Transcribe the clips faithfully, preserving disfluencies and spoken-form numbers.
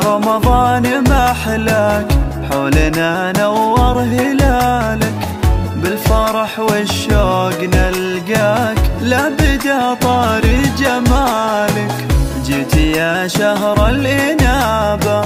رمضان محلاك، حولنا نور هلالك، بالفرح والشوق نلقاك، لا بدا طار جمالك. جيت يا شهر الإنابة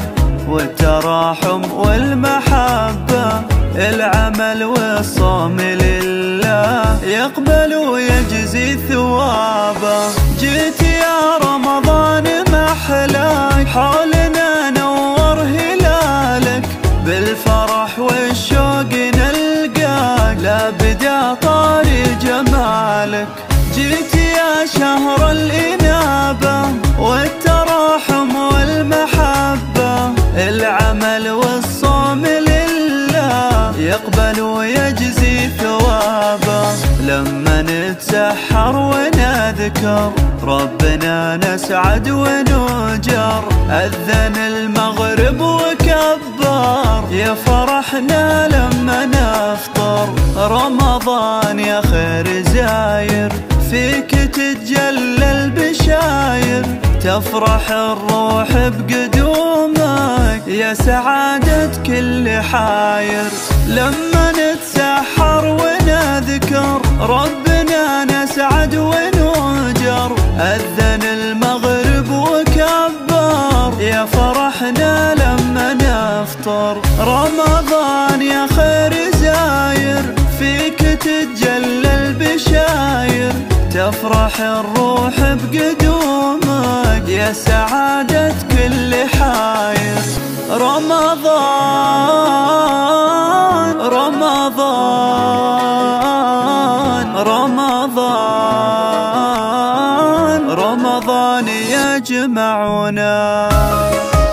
والتراحم والمحبة، العمل والصوم لله يقبل ويجزي ثوابه. جيت يا رمضان محلاك، حولنا نور هلالك، بالفرح والشوق نلقاك، لا بدا طار جمالك. جيت يا شهر الإنابة والتراحم والمحبة، العمل والصوم لله يقبل ويجزي ثوابه. لما نتسحر ونذكر ربنا نسعد ونجر، أذن المغرب وكبر، يا فرحنا لما نفطر. رمضان يا خير زاير، فيك تتجلى البشاير، تفرح الروح بقدومك، يا سعادة كل حاير. لما نتسحر ونذكر ربنا نسعد ونوجر، أذن المغرب وكبر، يا فرحنا لما نفطر. رمضان يا خير زاير، فيك تتجلى البشاير، تفرح الروح بقدومك، يا سعادة كل حاير. رمضان رمضان رمضان رمضان يجمعنا.